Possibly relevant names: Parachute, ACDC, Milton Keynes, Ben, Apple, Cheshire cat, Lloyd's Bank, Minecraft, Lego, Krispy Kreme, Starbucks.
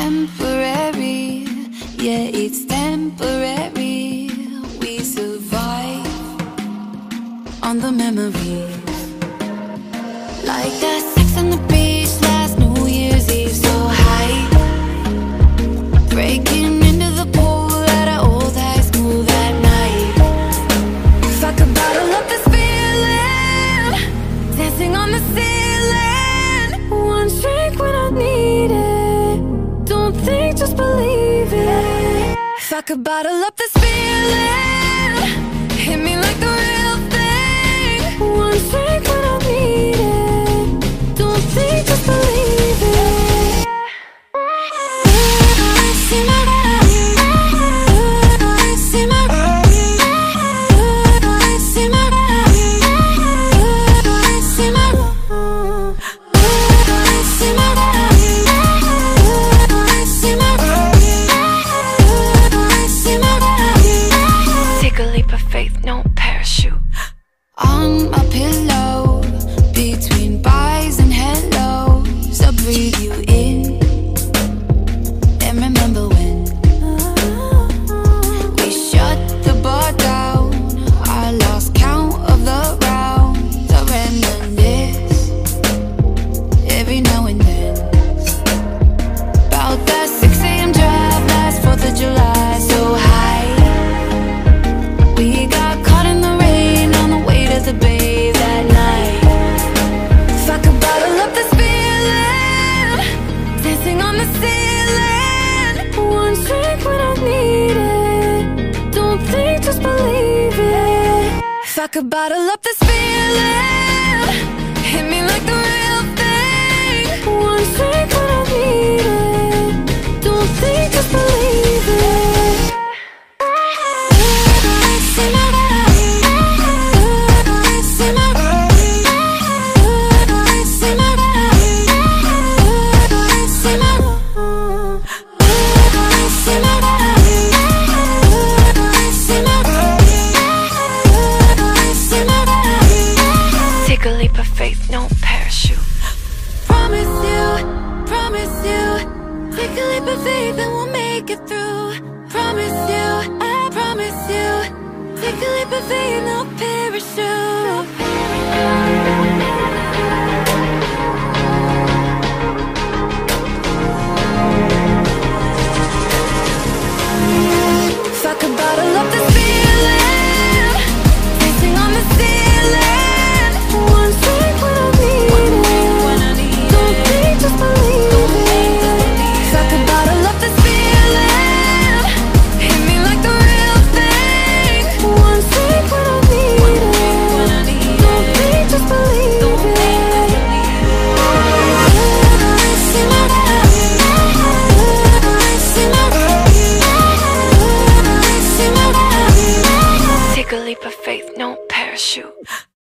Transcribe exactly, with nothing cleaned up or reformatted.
temporary, yeah, it's temporary. We survive on the memories, like that sex on the beach last New Year's Eve. So high, breaking into the pool at our old high school that night. If I could bottle up this feeling, dancing on the ceiling, one drink when I need it, just believe it. If I could bottle up this feeling, hit me like a real thing, one drink when I need it, don't think, just believe it. No parachute. On my pillow, between buys and hellos, I'll breathe you in and remember when we shut the bar down. I lost count of the rounds. I reminisce every now and then about that six A M drive last fourth of July. So high, we got caught in the rain on the way to the bay that night. If I could bottle up this feeling, dancing on the ceiling, one drink when I need it, don't think, just believe it. If I could bottle up this feeling, hit me like the real thing, one drink when I need it, don't think, just believe it. Take a leap of faith, no parachute. Promise you, promise you, take a leap of faith and we'll make it through. Promise you, I promise you, take a leap of faith, no parachute.